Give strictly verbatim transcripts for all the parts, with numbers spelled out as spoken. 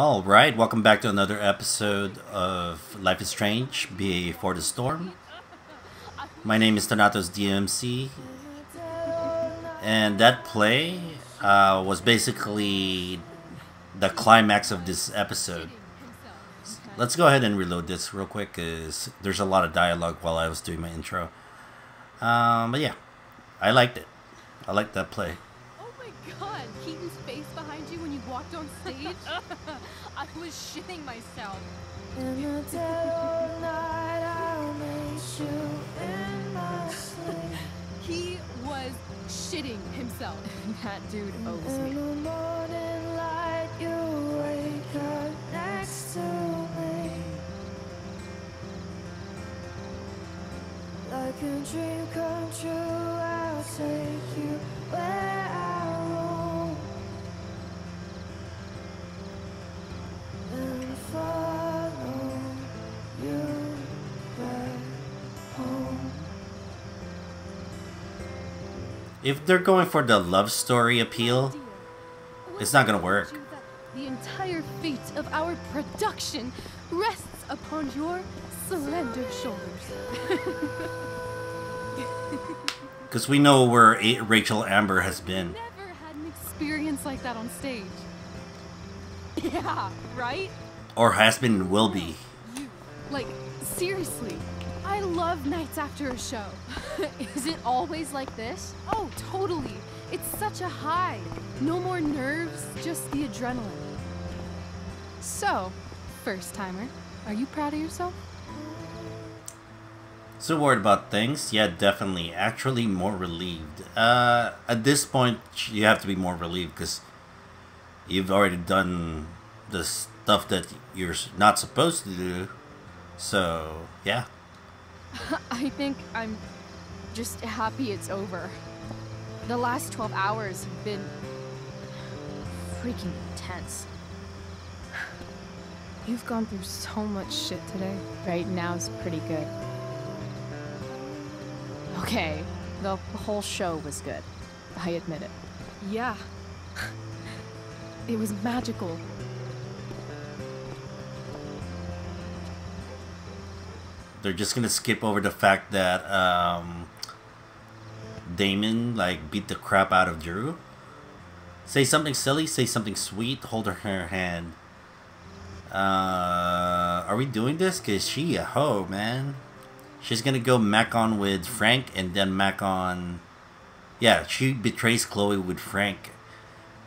All right, welcome back to another episode of Life Is Strange: Before the Storm. My name is ThanatosDMC, and that play uh, was basically the climax of this episode. Let's go ahead and reload this real quick, because there's a lot of dialogue while I was doing my intro. Um, but yeah, I liked it. I liked that play. Oh my God, Keaton's face behind you when you walked on stage? I was shitting myself. In the dead of night, I'll meet you in my sleep. He was shitting himself. That dude owes me. In the morning light, you wake up next to me. Like a dream come true, I'll take you where I roam. And follow you back home. If they're going for the love story appeal, it's not gonna work. The entire fate of our production rests upon your slender shoulders. Because we know where a Rachel Amber has been. Never had an experience like that on stage. Yeah, right? Or has been and will be. You, like, seriously, I love nights after a show. Is it always like this? Oh, totally. It's such a high. No more nerves, just the adrenaline. So, first timer, are you proud of yourself? So worried about things? Yeah, definitely. Actually, more relieved. Uh, at this point, you have to be more relieved because you've already done the stuff that you're not supposed to do. So, yeah. I think I'm just happy it's over. The last twelve hours have been freaking intense. You've gone through so much shit today. Right now's pretty good. Okay, the whole show was good. I admit it. Yeah. It was magical. They're just gonna skip over the fact that um, Damon like beat the crap out of Drew. Say something silly, say something sweet, hold her hand. Uh, are we doing this? Cause she a hoe, man. She's gonna go mac on with Frank and then mac on. Yeah, she betrays Chloe with Frank,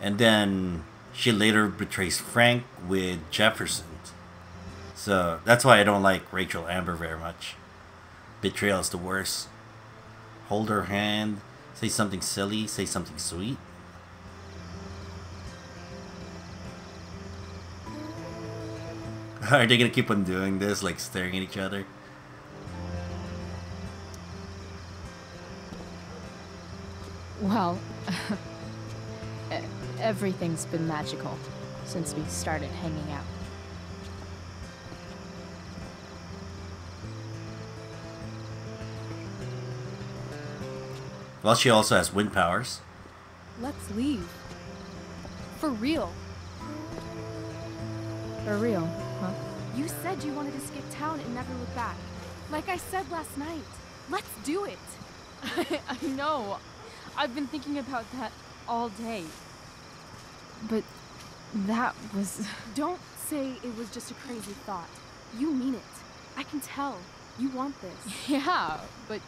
and then she later betrays Frank with Jefferson. So that's why I don't like Rachel Amber very much. Betrayal is the worst. Hold her hand, say something silly, say something sweet. Are they gonna keep on doing this, like staring at each other? Well, everything's been magical since we started hanging out. Well, she also has wind powers. Let's leave. For real. For real, huh? You said you wanted to skip town and never look back. Like I said last night, let's do it. I know. I've been thinking about that all day. But that was... Don't say it was just a crazy thought. You mean it. I can tell. You want this. Yeah, but,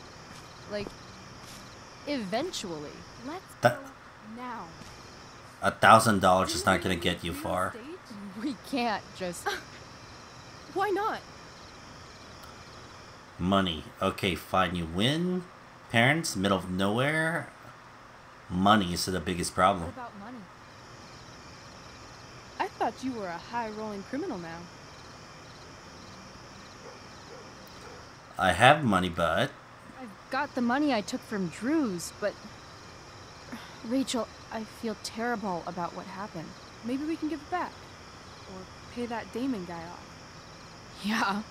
like, eventually. Let's Th go now. A thousand dollars is not going to get you far. We can't just... Why not? Money. Okay, fine. You win. Parents, middle of nowhere. Money is the biggest problem. What about money? I thought you were a high-rolling criminal now. I have money, but... I've got the money I took from Drew's, but... Rachel, I feel terrible about what happened. Maybe we can give it back. Or pay that Damon guy off. Yeah,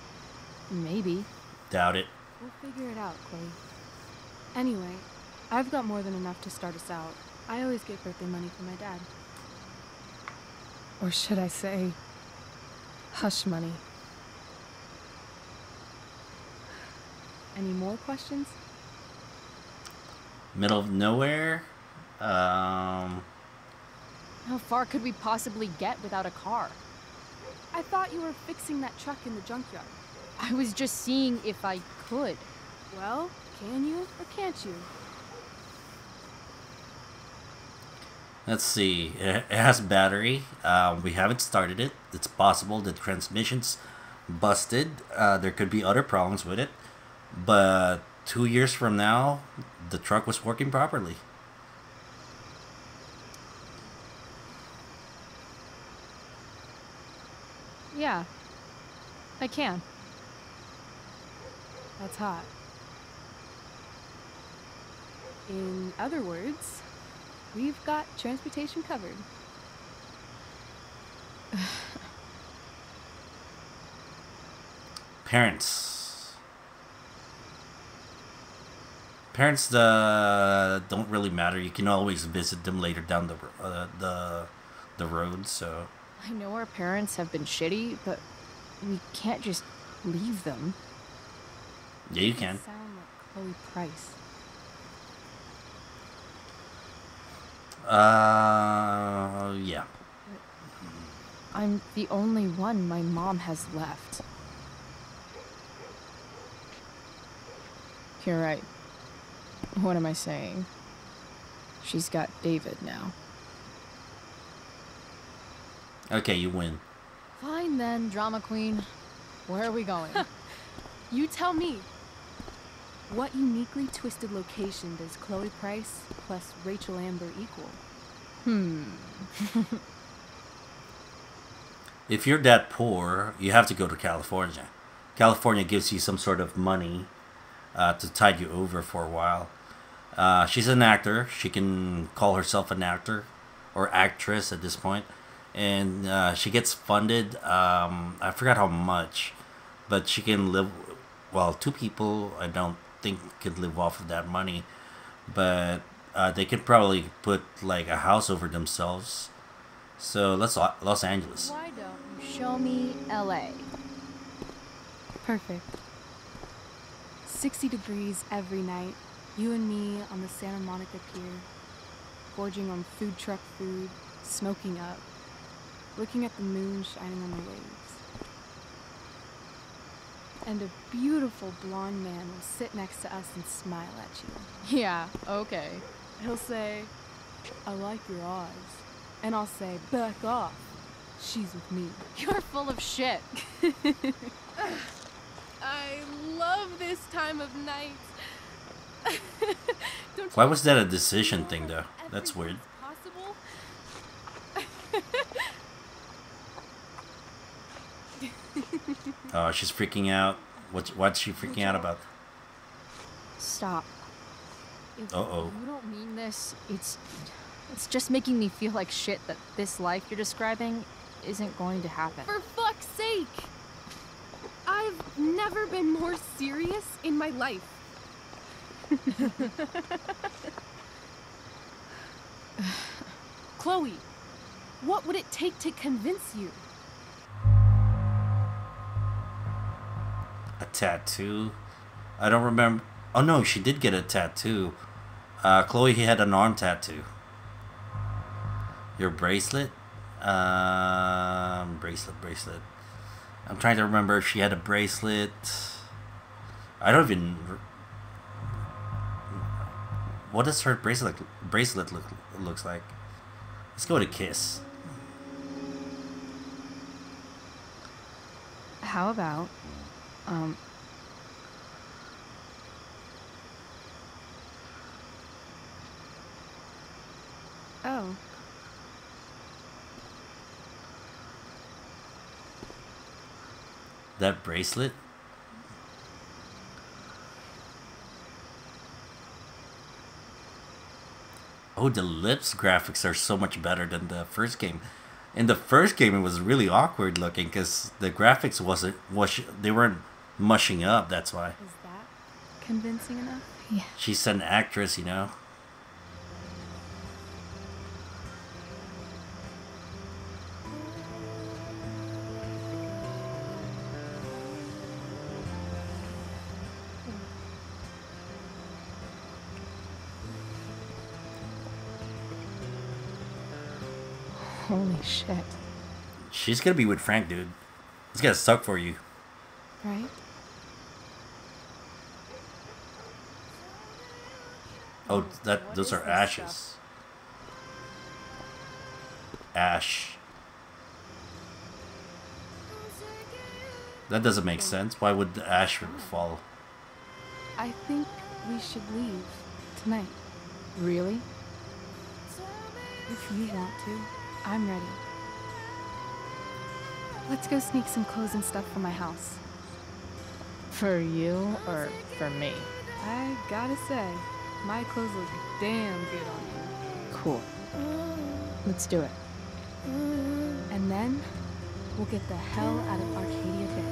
maybe. Doubt it. We'll figure it out, Chloe. Anyway... I've got more than enough to start us out. I always get birthday money from my dad. Or should I say, Hush money. Any more questions? Middle of nowhere? Um... How far could we possibly get without a car? I thought you were fixing that truck in the junkyard. I was just seeing if I could. Well, can you or can't you? Let's see. It has battery. Uh, we haven't started it. It's possible the transmission's busted. Uh, there could be other problems with it. But two years from now, the truck was working properly. Yeah, I can. That's hot. In other words, we've got transportation covered. Parents. Parents the don't really matter. You can always visit them later down the uh, the the road. So. I know our parents have been shitty, but we can't just leave them. Yeah, you can. Sound like Chloe Price. Uh, yeah. I'm the only one my mom has left. You're right. What am I saying? She's got David now. Okay, you win. Fine then, drama queen. Where are we going? You tell me. What uniquely twisted location does Chloe Price plus Rachel Amber equal? Hmm. If you're that poor, you have to go to California. California gives you some sort of money uh, to tide you over for a while. Uh, she's an actor. She can call herself an actor or actress at this point. And uh, she gets funded, um, I forgot how much, but she can live, well, two people, I don't think could live off of that money, but uh, they could probably put like a house over themselves. So let's Los Angeles. Why don't you show me L A? Perfect. sixty degrees every night, you and me on the Santa Monica Pier, gorging on food truck food, smoking up. Looking at the moon shining on the waves. And a beautiful blonde man will sit next to us and smile at you. Yeah, okay. He'll say, I like your eyes. And I'll say, back off. She's with me. You're full of shit. I love this time of night. Don't Why was that a decision thing, though? That's weird. Oh, she's freaking out. What's, what's she freaking out about? Stop. Uh-oh. You don't mean this. It's, it's just making me feel like shit that this life you're describing isn't going to happen. For fuck's sake! I've never been more serious in my life. Chloe, what would it take to convince you? Tattoo. I don't remember. Oh no, she did get a tattoo. Uh, Chloe had an arm tattoo. Your bracelet? Um, bracelet, bracelet. I'm trying to remember if she had a bracelet. I don't even. What does her bracelet bracelet look looks like? Let's go to kiss. How about? Um. Oh. That bracelet? Oh, the lips graphics are so much better than the first game. In the first game, it was really awkward looking because the graphics wasn't was they weren't mushing up, that's why. Is that convincing enough? Yeah. She's an actress, you know. Holy shit. She's gonna be with Frank, dude. It's gonna suck for you. Right? Oh, that those are ashes. Ash. That doesn't make sense. Why would the ash fall? I think we should leave tonight. Really? If you want to, I'm ready. Let's go sneak some clothes and stuff from my house. For you or for me? I gotta say, my clothes look damn good on you. Cool. Let's do it. And then, we'll get the hell out of Arcadia Bay.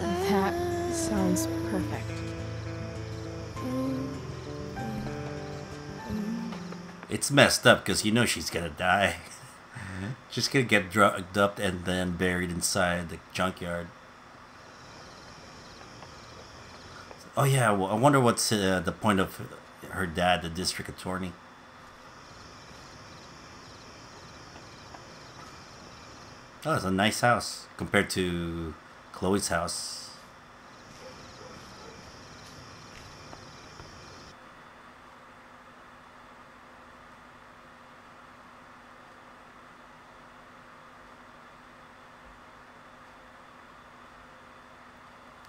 That sounds perfect. It's messed up because you know she's gonna die. She's gonna get drugged up and then buried inside the junkyard. Oh yeah, well, I wonder what's uh, the point of her dad, the district attorney. Oh, it's a nice house compared to Chloe's house.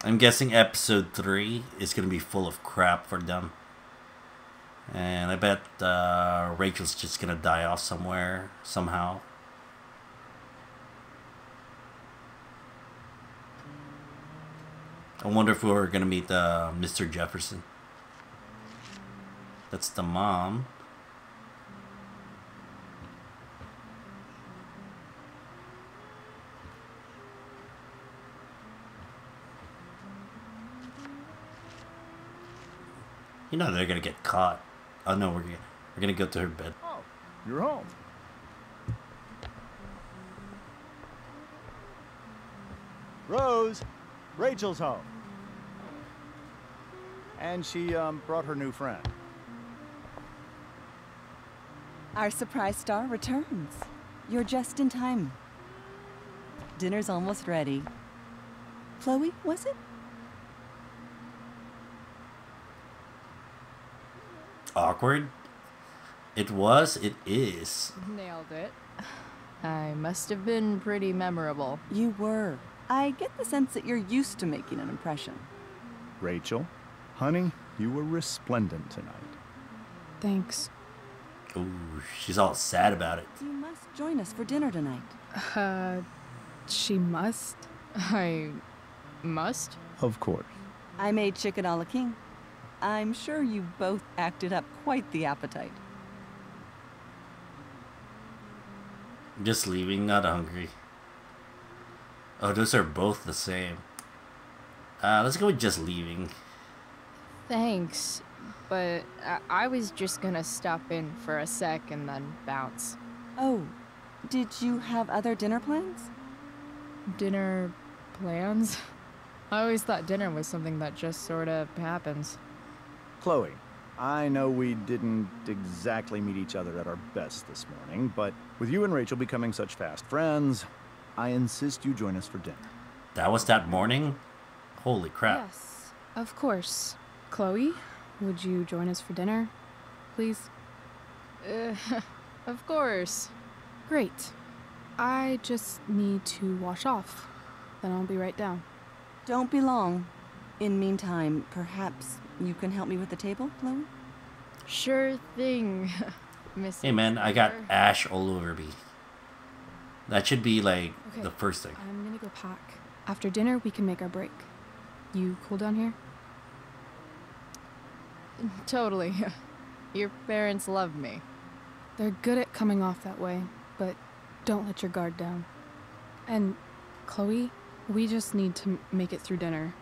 I'm guessing episode three is going to be full of crap for them. And I bet uh, Rachel's just going to die off somewhere, somehow. I wonder if we're going to meet uh, Mister Jefferson. That's the mom. You know they're gonna get caught. Oh no, we're gonna we're gonna go to her bed. Oh, you're home. Rose, Rachel's home, and she um, brought her new friend. Our surprise star returns. You're just in time. Dinner's almost ready. Chloe, was it? Awkward. It was, it is. Nailed it. I must have been pretty memorable. You were. I get the sense that you're used to making an impression. Rachel, honey, you were resplendent tonight. Thanks. Ooh, she's all sad about it. You must join us for dinner tonight. Uh, she must? I must? Of course. I made chicken a la king. I'm sure you both acted up quite the appetite. Just leaving, not hungry. Oh, those are both the same. Uh, let's go with just leaving. Thanks, but I, I was just gonna stop in for a sec and then bounce. Oh, did you have other dinner plans? Dinner plans? I always thought dinner was something that just sort of happens. Chloe, I know we didn't exactly meet each other at our best this morning, but with you and Rachel becoming such fast friends, I insist you join us for dinner. That was that morning? Holy crap. Yes, of course. Chloe, would you join us for dinner, please? Uh, of course. Great. I just need to wash off. Then I'll be right down. Don't be long. In meantime, perhaps you can help me with the table, Chloe? Sure thing, Miss Hey man, I got ash all over me. That should be like okay, the first thing. I'm gonna go pack. After dinner, we can make our break. You cool down here? Totally. Your parents love me. They're good at coming off that way, but don't let your guard down. And Chloe, we just need to make it through dinner.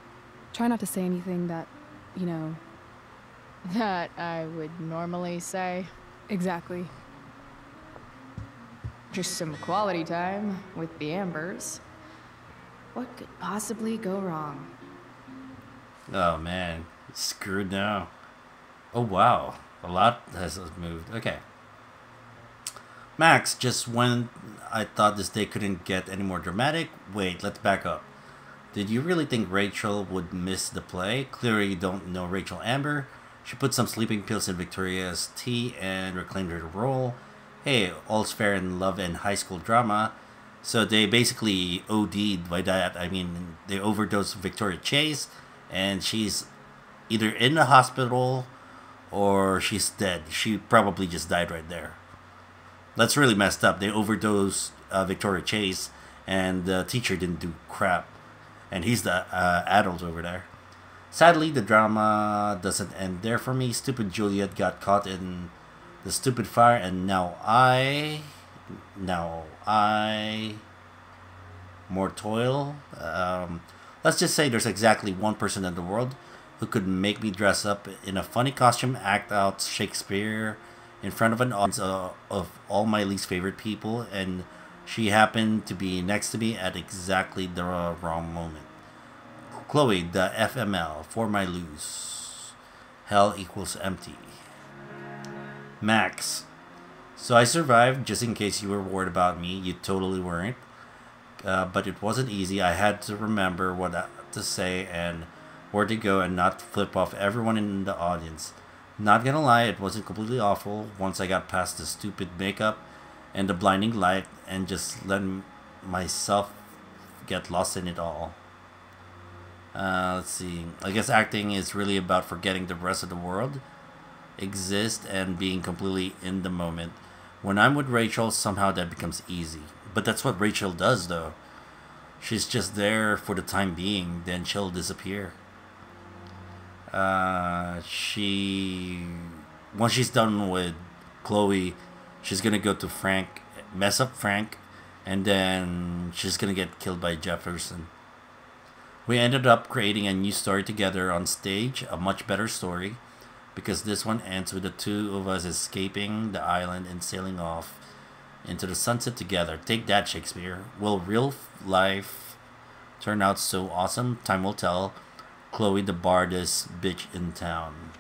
Try not to say anything that, you know, that I would normally say. Exactly. Just some quality time with the Ambers. What could possibly go wrong? Oh man, it's screwed now. Oh, wow. A lot has moved. Okay. Max, just when I thought this day couldn't get any more dramatic. Wait, let's back up. Did you really think Rachel would miss the play? Clearly you don't know Rachel Amber. She put some sleeping pills in Victoria's tea and reclaimed her role. Hey, all's fair in love and high school drama. So they basically O D'd by that. I mean, they overdosed Victoria Chase, and she's either in the hospital or she's dead. She probably just died right there. That's really messed up. They overdosed uh, Victoria Chase, and the teacher didn't do crap. And he's the uh, adult over there. Sadly, the drama doesn't end there for me. Stupid Juliet got caught in the stupid fire, and now I... Now I... More toil. Um, let's just say there's exactly one person in the world who could make me dress up in a funny costume, act out Shakespeare in front of an audience uh, of all my least favorite people, and she happened to be next to me at exactly the wrong moment. Chloe, the F M L, for my lose. Hell equals empty. Max. So I survived, just in case you were worried about me. You totally weren't. Uh, but it wasn't easy. I had to remember what to say and where to go and not flip off everyone in the audience. Not gonna lie, it wasn't completely awful once I got past the stupid makeup and the blinding light and just let myself get lost in it all. Uh, let's see. I guess acting is really about forgetting the rest of the world exists and being completely in the moment. When I'm with Rachel, somehow that becomes easy. But that's what Rachel does, though. She's just there for the time being, then she'll disappear. Uh, she... Once she's done with Chloe, she's gonna go to Frank, mess up Frank, and then she's gonna get killed by Jefferson. We ended up creating a new story together on stage, a much better story, because this one ends with the two of us escaping the island and sailing off into the sunset together. Take that, Shakespeare. Will real life turn out so awesome? Time will tell. Chloe, the baddest bitch in town.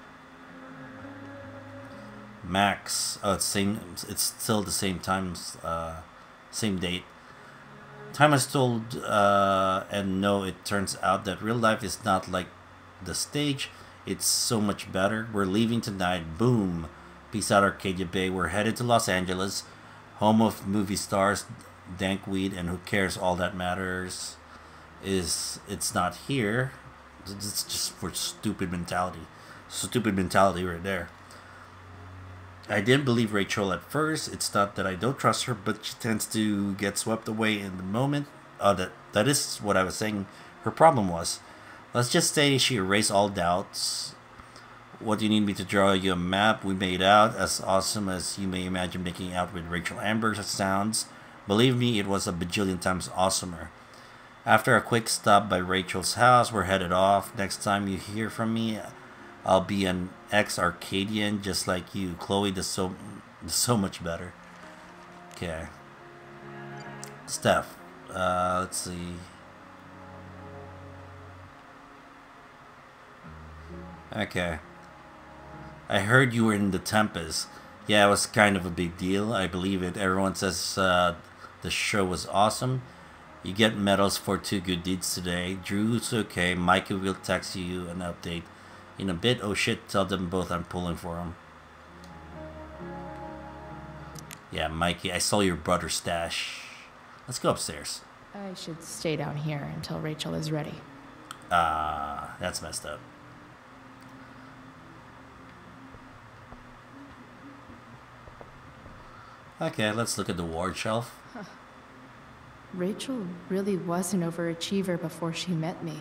Max. Oh, it's same. It's still the same times, uh, same date. Time has told, uh, and no, it turns out that real life is not like the stage. It's so much better. We're leaving tonight. Boom. Peace out, Arcadia Bay. We're headed to Los Angeles, home of movie stars, dankweed, and who cares? All that matters is it's not here. It's just for stupid mentality. Stupid mentality right there. I didn't believe Rachel at first. It's not that I don't trust her, but she tends to get swept away in the moment. Uh, that, that is what I was saying her problem was. Let's just say she erased all doubts. What do you need me to draw you a map? We made out, as awesome as you may imagine making out with Rachel Amber sounds. Believe me, it was a bajillion times awesomer. After a quick stop by Rachel's house, we're headed off. Next time you hear from me, I'll be an ex-Arcadian just like you. Chloe does so, does so much better. Okay. Steph. Uh, let's see. Okay. I heard you were in The Tempest. Yeah, it was kind of a big deal. I believe it. Everyone says uh, the show was awesome. You get medals for two good deeds today. Drew's okay. Mikey will text you an update in a bit. Oh shit, tell them both I'm pulling for him. Yeah, Mikey, I saw your brother's stash. Let's go upstairs. I should stay down here until Rachel is ready. Ah, uh, that's messed up. Okay, let's look at the ward shelf. Huh. Rachel really was an overachiever before she met me.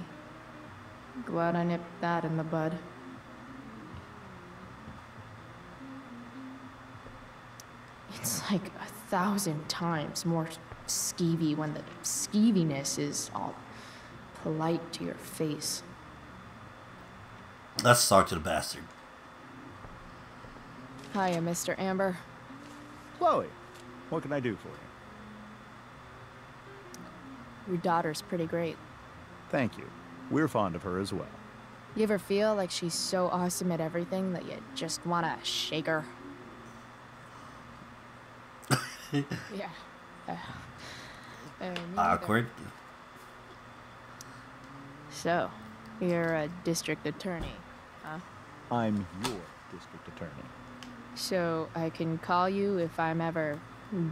Glad I nipped that in the bud. It's like a thousand times more skeevy when the skeeviness is all polite to your face. Let's talk to the bastard. Hiya, Mister Amber. Chloe, what can I do for you? Your daughter's pretty great. Thank you. We're fond of her as well. You ever feel like she's so awesome at everything that you just want to shake her? Yeah. Uh, uh, Awkward. So, you're a district attorney, huh? I'm your district attorney. So, I can call you if I'm ever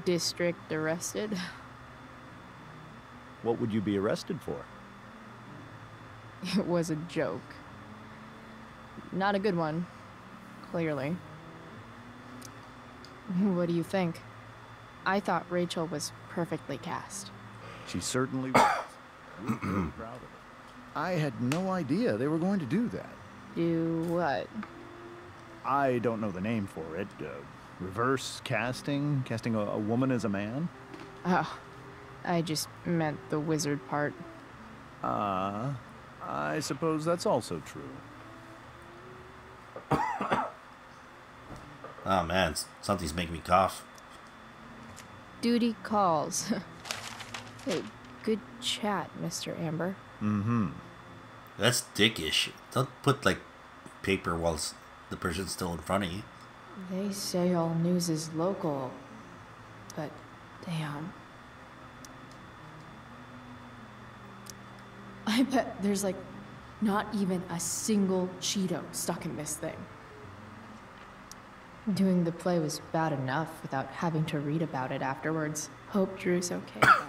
district arrested? What would you be arrested for? It was a joke. Not a good one, clearly. What do you think? I thought Rachel was perfectly cast. She certainly was. We were very proud of her. I had no idea they were going to do that. Do what? I don't know the name for it. Uh, reverse casting? Casting a, a woman as a man? Oh, I just meant the wizard part. Ah, uh, I suppose that's also true. Oh man, something's making me cough. Duty calls. Hey, good chat, Mister Amber. Mm-hmm. That's dickish. Don't put, like, paper whilst the person's still in front of you. They say all news is local, but damn. I bet there's, like, not even a single Cheeto stuck in this thing. Doing the play was bad enough without having to read about it afterwards. Hope Drew's okay, though.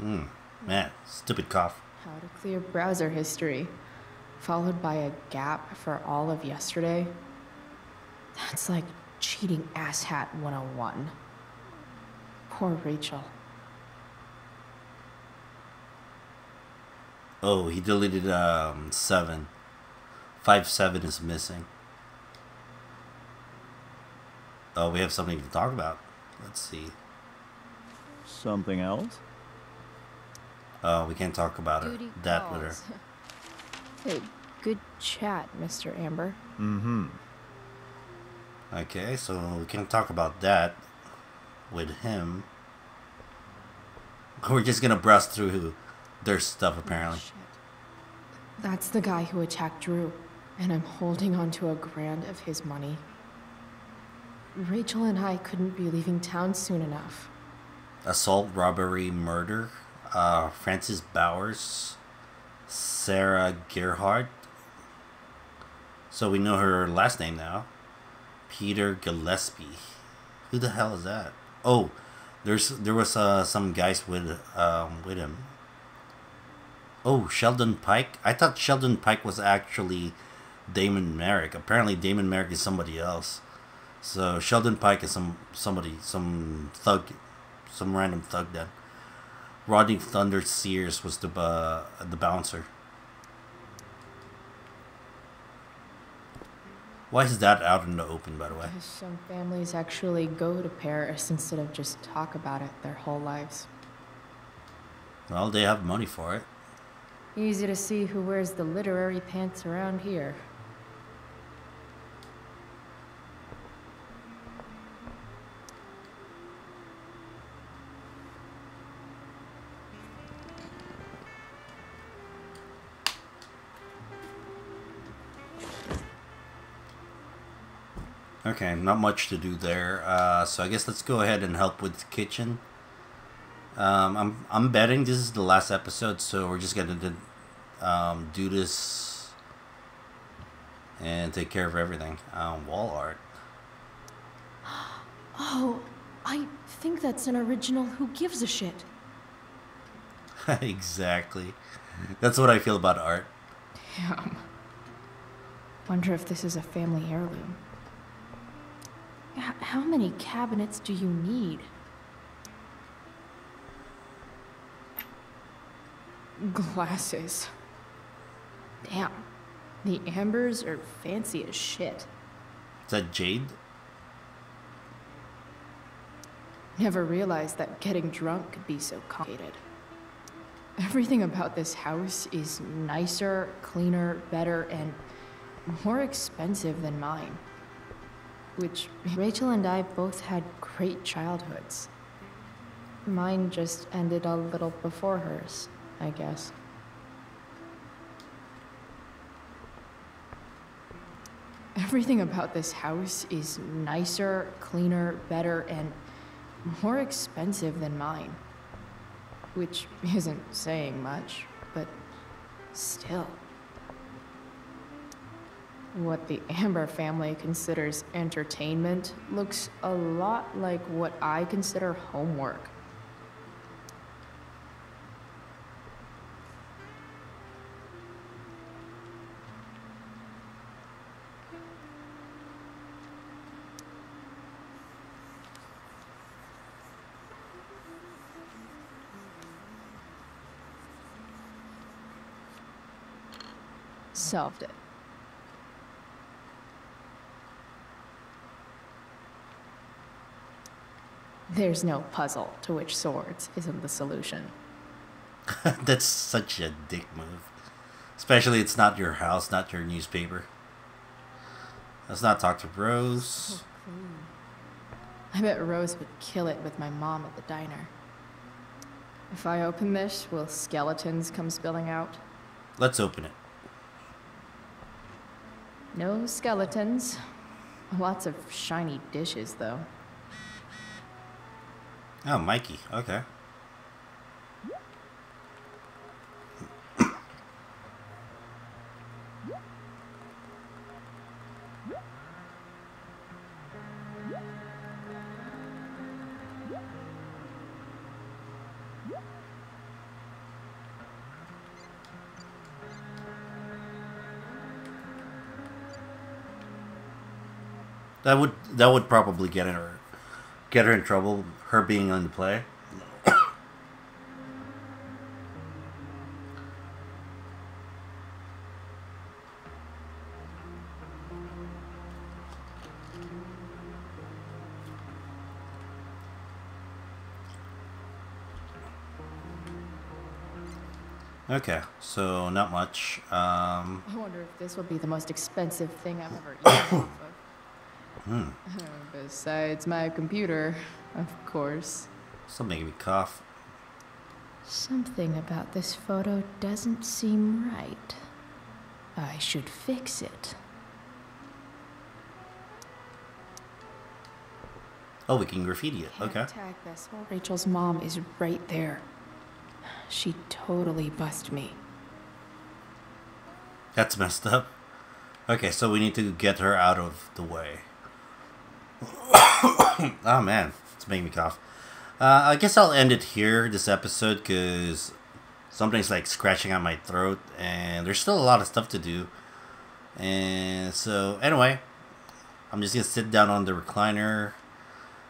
mm, man, stupid cough. How to clear browser history, followed by a gap for all of yesterday. That's like cheating asshat one oh one. Poor Rachel. Oh, he deleted um seven. Five seven is missing. Oh, we have something to talk about. Let's see. Something else? Oh, uh, we can't talk about it. That with her. Hey, good chat, Mister Amber. Mm-hmm. Okay, so we can't talk about that with him. We're just gonna brush through their stuff, apparently. Oh, shit. That's the guy who attacked Drew, and I'm holding on to a grand of his money. Rachel and I couldn't be leaving town soon enough. Assault, robbery, murder, uh, Francis Bowers, Sarah Gerhardt. So we know her last name now. Peter Gillespie. Who the hell is that? Oh, there's there was uh, some guys with um, with him. Oh, Sheldon Pike. I thought Sheldon Pike was actually Damon Merrick. Apparently, Damon Merrick is somebody else. So Sheldon Pike is some somebody, some thug. Some random thug then. Rodney Thunder Sears was the uh, the bouncer. Why is that out in the open, by the way? Some families actually go to Paris instead of just talk about it their whole lives. Well, they have money for it. Easy to see who wears the literary pants around here. Okay, not much to do there, uh, so I guess let's go ahead and help with the kitchen. Um, I'm I'm betting this is the last episode, so we're just gonna do, um, do this and take care of everything. Um, wall art. Oh, I think that's an original. Who gives a shit? Exactly. That's what I feel about art. Damn. Wonder if this is a family heirloom. How many cabinets do you need? Glasses. Damn. The Ambers are fancy as shit. Is that jade? Never realized that getting drunk could be so complicated. Everything about this house is nicer, cleaner, better, and more expensive than mine. which Rachel and I both had great childhoods. Mine just ended a little before hers, I guess. Everything about this house is nicer, cleaner, better, and more expensive than mine. Which isn't saying much, but still. What the Amber family considers entertainment looks a lot like what I consider homework. Solved it. There's no puzzle to which swords isn't the solution. That's such a dick move. Especially it's not your house, not your newspaper. Let's not talk to Rose. Oh, I bet Rose would kill it with my mom at the diner. If I open this, will skeletons come spilling out? Let's open it. No skeletons. Lots of shiny dishes, though. Oh, Mikey. Okay. That would that would probably get her get her in trouble, her being on the play. Okay, so not much. Um, I wonder if this will be the most expensive thing I've ever eaten. Hmm. Besides my computer, of course. Something made me cough. Something about this photo doesn't seem right. I should fix it. Oh, we can graffiti it. Can't okay. Tag this. Well, Rachel's mom is right there. She totally bust me. That's messed up. Okay, so we need to get her out of the way. Oh man, it's making me cough. Uh, I guess I'll end it here, this episode, because something's like scratching on my throat, and there's still a lot of stuff to do. And so, anyway, I'm just going to sit down on the recliner.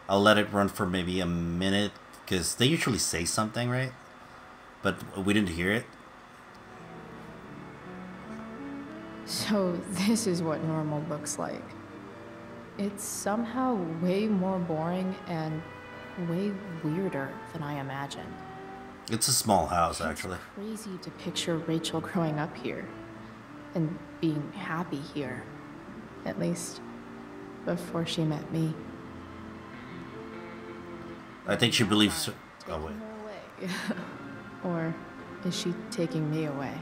I'll let it run for maybe a minute, because they usually say something, right? But we didn't hear it. So, this is what normal looks like. It's somehow way more boring and way weirder than I imagined. It's a small house, it's actually. It's crazy to picture Rachel growing up here and being happy here, at least before she met me. I think she believes... Oh, wait. Her away. Or is she taking me away?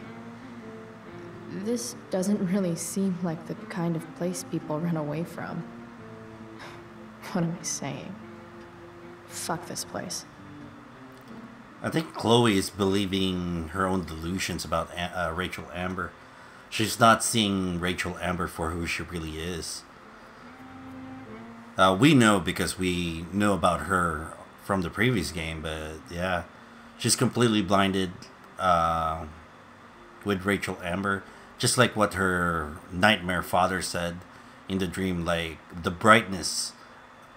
This doesn't really seem like the kind of place people run away from. What am I saying? Fuck this place. I think Chloe is believing her own delusions about uh, Rachel Amber. She's not seeing Rachel Amber for who she really is. Uh, we know because we know about her from the previous game, but yeah. She's completely blinded uh, with Rachel Amber. Just like what her nightmare father said in the dream, like the brightness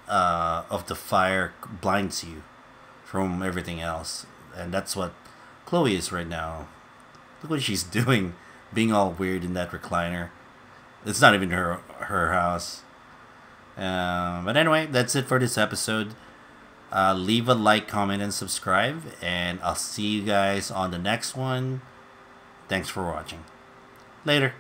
uh, of the fire blinds you from everything else. And that's what Chloe is right now. Look what she's doing, being all weird in that recliner. It's not even her, her house. Um, but anyway, that's it for this episode. Uh, leave a like, comment, and subscribe. And I'll see you guys on the next one. Thanks for watching. Later.